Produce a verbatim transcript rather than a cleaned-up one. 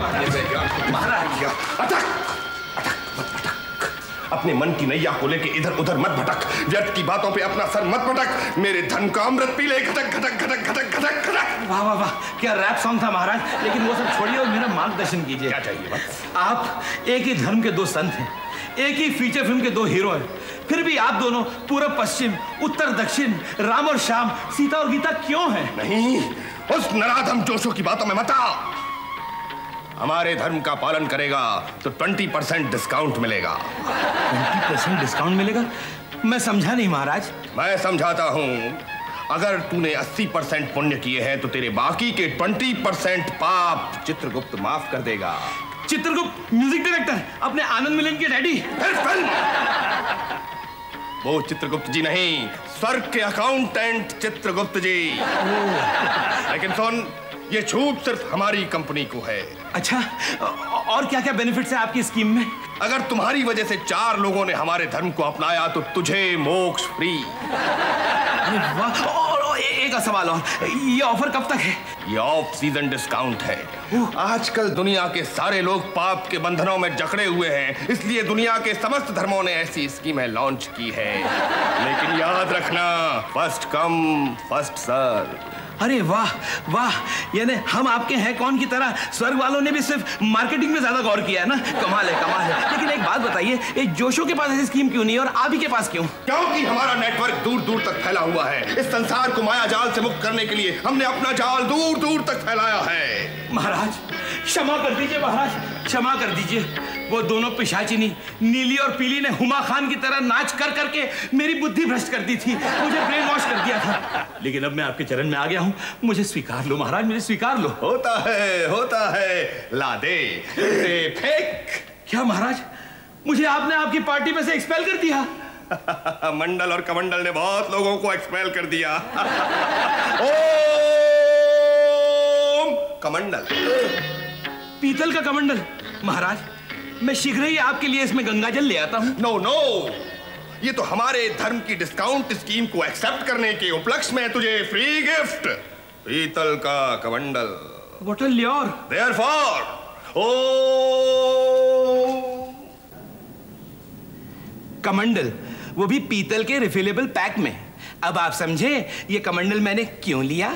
महाराज अटक अटक मत भटक, अपने मन की नैया को लेके इधर उधर मत भटक, व्यर्थ की बातों पे अपना सर मत भटक, मेरे धन का अमृत पी ले। घटक घटक घटक घटक घटक घटक। वाह वाह वाह, क्या रैप सॉन्ग था महाराज। लेकिन वो सब छोड़िए और मेरा मार्गदर्शन कीजिए। क्या चाहिए? आप एक ही धर्म के दो संत हैं, एक ही फीचर फिल्म के दो हीरो हैं, फिर भी आप दोनों पूरब पश्चिम, उत्तर दक्षिण, राम और श्याम, सीता और गीता क्यों हैं? नहीं, उस नराधम जोशों की बातों में मत आओ। हमारे धर्म का पालन करेगा तो बीस परसेंट डिस्काउंट मिलेगा। बीस परसेंट डिस्काउंट मिलेगा? मैं समझा नहीं महाराज। मैं समझाता हूँ, अगर तूने अस्सी परसेंट पुण्य किए हैं तो तेरे बाकी के बीस परसेंट पाप चित्रगुप्त माफ कर देगा। चित्रगुप्त म्यूजिक डायरेक्टर, अपने आनंद मिलन के डैडी। वो चित्रगुप्त जी नहीं, स्वर्ग के अकाउंटेंट चित्रगुप्त जी। लेकिन सुन, ये छूट सिर्फ हमारी कंपनी को है। अच्छा, और क्या क्या बेनिफिट्स हैं आपकी स्कीम में? अगर तुम्हारी वजह से चार लोगों ने हमारे धर्म को अपनाया तो तुझे मोक्ष फ्री। वाह, और एक सवाल और, ये ऑफर कब तक है? ये ऑफ सीजन डिस्काउंट है। आजकल दुनिया के सारे लोग पाप के बंधनों में जकड़े हुए हैं, इसलिए दुनिया के समस्त धर्मों ने ऐसी स्कीमें लॉन्च की है। लेकिन याद रखना, फर्स्ट कम फर्स्ट सर्व। अरे वाह वाह, यानी हम आपके हैं कौन की तरह स्वर्ग वालों ने भी सिर्फ मार्केटिंग में ज्यादा गौर किया है ना। कमाल है कमाल है। लेकिन एक बात बताइए, एक जोशों के पास ऐसी स्कीम क्यों नहीं है और आप ही के पास क्यों? क्योंकि हमारा नेटवर्क दूर दूर तक फैला हुआ है। इस संसार को माया जाल से मुक्त करने के लिए हमने अपना जाल दूर दूर तक फैलाया है। महाराज क्षमा कर दीजिए, महाराज क्षमा कर दीजिए। वो दोनों पिशाचिनी नीली और पीली ने हुमा खान की तरह नाच कर करके मेरी बुद्धि भ्रष्ट कर दी थी, मुझे ब्रेन वॉश कर दिया था। लेकिन अब मैं आपके चरण में आ गया हूँ, मुझे स्वीकार लो महाराज, मुझे स्वीकार लो। होता है होता है, ला दे फेंक। क्या महाराज, मुझे आपने आपकी पार्टी में से एक्सपेल कर दिया? मंडल और कमंडल ने बहुत लोगों को एक्सपेल कर दिया। ओम कमंडल, पीतल का कमंडल। महाराज मैं शीघ्र ही आपके लिए इसमें गंगा जल ले आता हूँ। नो नो, ये तो हमारे धर्म की डिस्काउंट स्कीम को एक्सेप्ट करने के उपलक्ष्य में तुझे फ्री गिफ्ट, पीतल का कमंडल। What a lure. Therefore Om Kamandal, वो भी पीतल के रिफिलेबल पैक में। अब आप समझे ये कमंडल मैंने क्यों लिया।